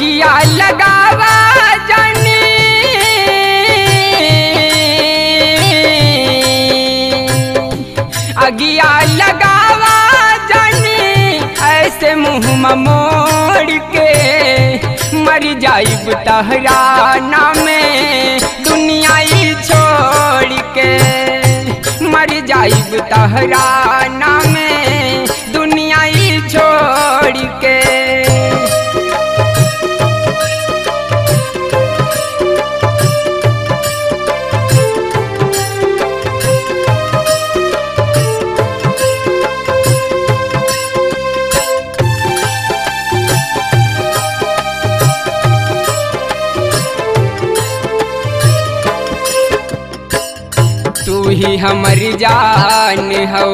जोगिया लगावा जानी अगिया लगावा जानी ऐसे मुँह मोड़ के मर जाइब तहरा नामे दुनिया छोड़ के मर जाइब तहरा नामे दुनिया छोड़ के। तू ही हमर जान हो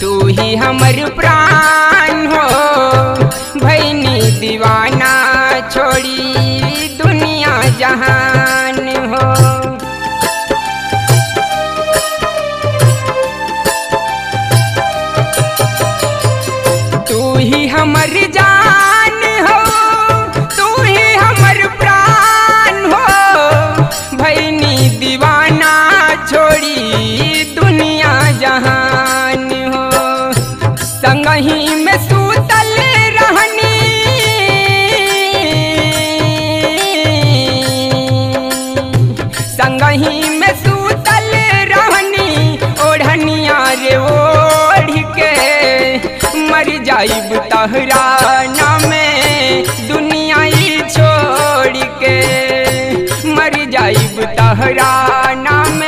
तू ही हमर प्राण हो भैनी दीवाना छोड़ी दुनिया जहान हो। तू ही हमर जान हो तू ही हमर प्राण हो भैनी दीवाना छोड़ी दुनिया जहान हो। संगही में सूतल रहनी संगही में सूतल रहनी ओढ़निया रे ओढ़ के मर जाइब तहरा नामे दुनिया छोड़ के मर जाइब तहरा नामे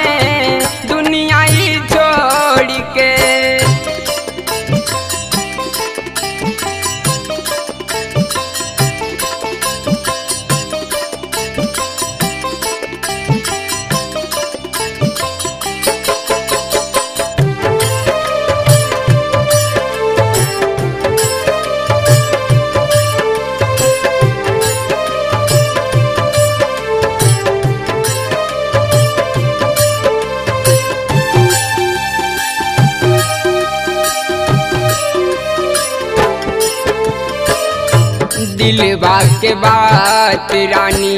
दिलवा के बात रानी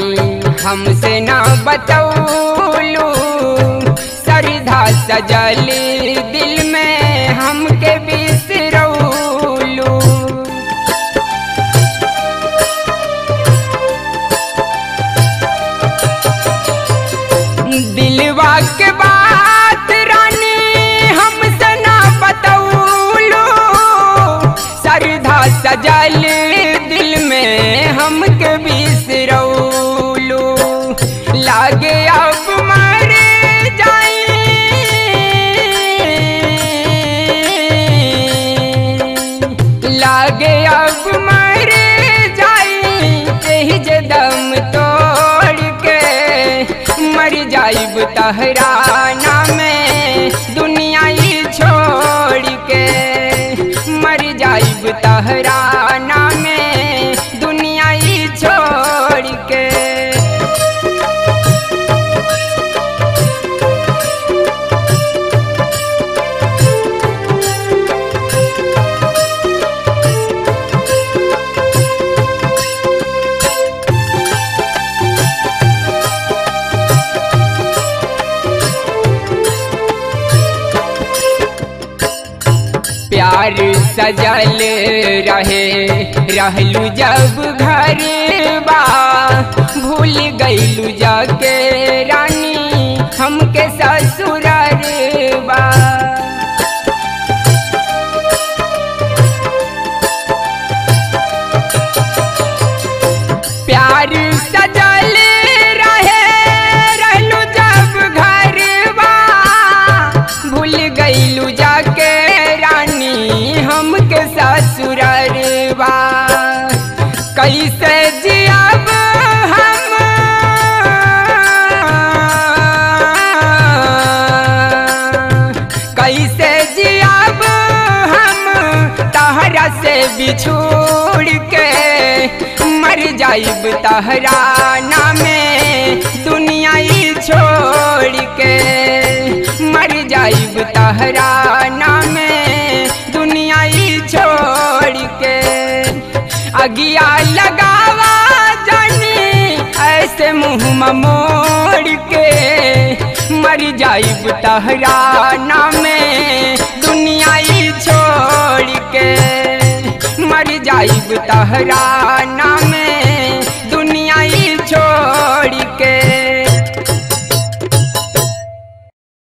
हमसे ना बतौलू सरधा सजल दिल में हमके बिसरौलू। दिलवा के बात रानी हमसे ना बतौलू सरधा सजल हमके बिसरौलू लागे अब मर जाई लागे अब मर जाई जे दम तोड़ के मर जाइब तहरा नामे दुनिया छोड़ के मर जाइब तहरा नामे छोड़ के। प्यार सजल रहे रहलू जब घर बा भूल गईलू जाके रानी हमके ससुर बा। प्यार सजल रहे रहलू जब घर बा भूल गईलू जाके हमके ससुर बा कैसे जियब हम कैसे जियब हम तहरा से बिछोड़ के मर जाइब तहरा नामे दुनिया छोड़ के मर जाइब तहरा नामे दुनिया छोड़ के। अगिया लगावा। से मुँह मोड़ के मर जाइब तहराना में दुनियाई छोड़ के मर जाइब तहराना में।